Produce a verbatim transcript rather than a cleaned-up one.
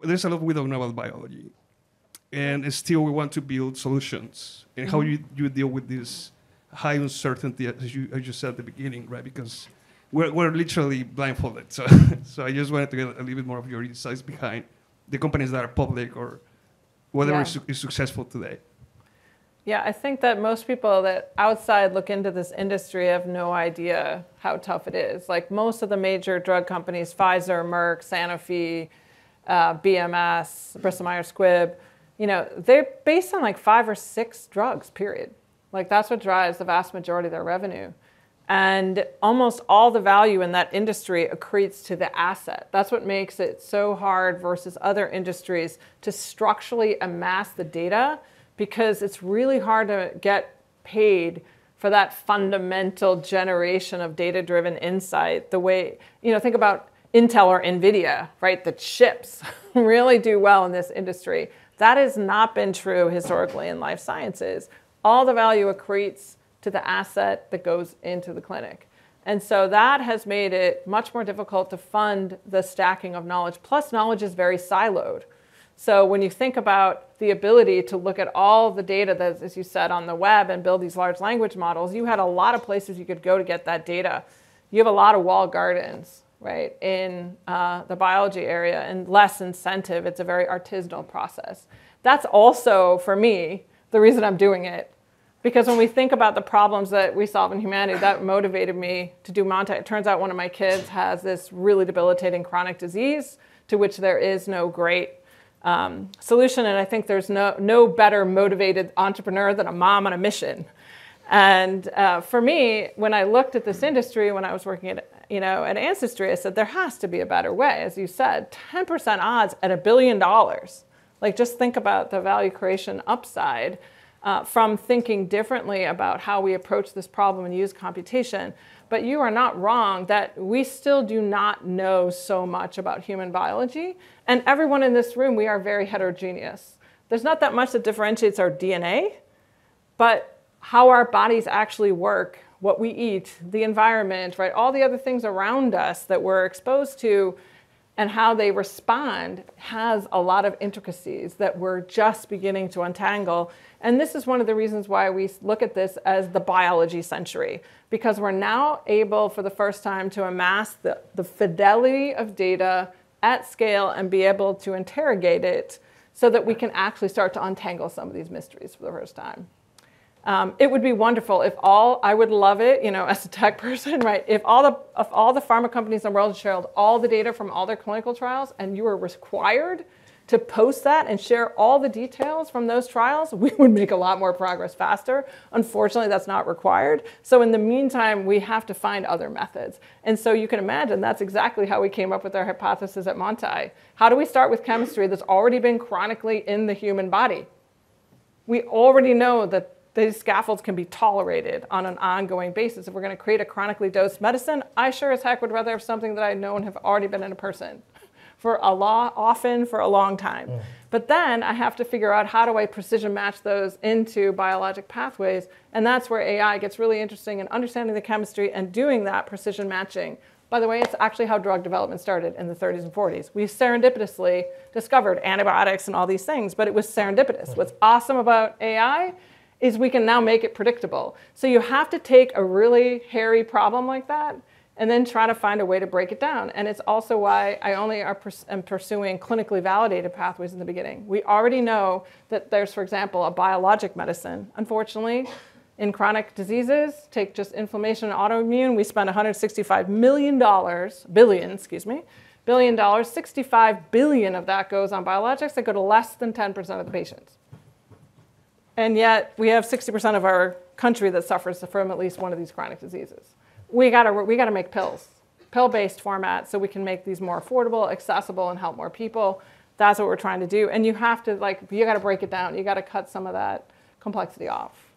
there's a lot we don't know about biology. And still we want to build solutions. And mm-hmm. how you, you deal with this high uncertainty, as you, as you said at the beginning, right? Because we're, we're literally blindfolded. So, so I just wanted to get a little bit more of your insights behind the companies that are public or whatever yeah. is, is successful today. Yeah, I think that most people that outside look into this industry have no idea how tough it is. Like most of the major drug companies, Pfizer, Merck, Sanofi, uh, B M S, Bristol-Myers Squibb, you know, they're based on like five or six drugs, period. Like that's what drives the vast majority of their revenue. And almost all the value in that industry accretes to the asset. That's what makes it so hard versus other industries to structurally amass the data, because it's really hard to get paid for that fundamental generation of data-driven insight. The way, you know, think about Intel or Nvidia, right? The chips really do well in this industry. That has not been true historically in life sciences. All the value accretes to the asset that goes into the clinic. And so that has made it much more difficult to fund the stacking of knowledge. Plus, knowledge is very siloed. So when you think about the ability to look at all the data that, as you said, on the web and build these large language models, you had a lot of places you could go to get that data. You have a lot of walled gardens, right, in uh, the biology area, and less incentive. It's a very artisanal process. That's also, for me, the reason I'm doing it. Because when we think about the problems that we solve in humanity, that motivated me to do Montai. It turns out one of my kids has this really debilitating chronic disease to which there is no great Um, solution, and I think there's no, no better motivated entrepreneur than a mom on a mission. And uh, for me, when I looked at this industry, when I was working at, you know, at Ancestry, I said there has to be a better way. As you said, ten percent odds at a billion dollars. Like, just think about the value creation upside uh, from thinking differently about how we approach this problem and use computation. But you are not wrong that we still do not know so much about human biology. And everyone in this room, we are very heterogeneous. There's not that much that differentiates our D N A, but how our bodies actually work, what we eat, the environment, right? All the other things around us that we're exposed to and how they respond has a lot of intricacies that we're just beginning to untangle. And this is one of the reasons why we look at this as the biology century, because we're now able for the first time to amass the, the fidelity of data at scale and be able to interrogate it so that we can actually start to untangle some of these mysteries for the first time. Um, it would be wonderful if all, I would love it, you know, as a tech person, right? If all the, if all the pharma companies in the world shared all the data from all their clinical trials and you were required to post that and share all the details from those trials, we would make a lot more progress faster. Unfortunately, that's not required. So in the meantime, we have to find other methods. And so you can imagine that's exactly how we came up with our hypothesis at Montai. How do we start with chemistry that's already been chronically in the human body? We already know that these scaffolds can be tolerated on an ongoing basis. If we're going to create a chronically dosed medicine, I sure as heck would rather have something that I know and have already been in a person for a lot, often for a long time. Mm. But then I have to figure out how do I precision match those into biologic pathways. And that's where A I gets really interesting in understanding the chemistry and doing that precision matching. By the way, it's actually how drug development started in the thirties and forties. We serendipitously discovered antibiotics and all these things, but it was serendipitous. Mm. What's awesome about A I is we can now make it predictable. So you have to take a really hairy problem like that and then try to find a way to break it down. And it's also why I only are pers- am pursuing clinically validated pathways in the beginning. We already know that there's, for example, a biologic medicine. Unfortunately, in chronic diseases, take just inflammation and autoimmune, we spend one hundred sixty-five million dollars, billion, excuse me, billion dollars, sixty-five billion of that goes on biologics that go to less than ten percent of the patients. And yet we have sixty percent of our country that suffers from at least one of these chronic diseases. We gotta, we gotta make pills, pill-based formats, so we can make these more affordable, accessible, and help more people. That's what we're trying to do. And you have to, like, you gotta break it down. You gotta cut some of that complexity off.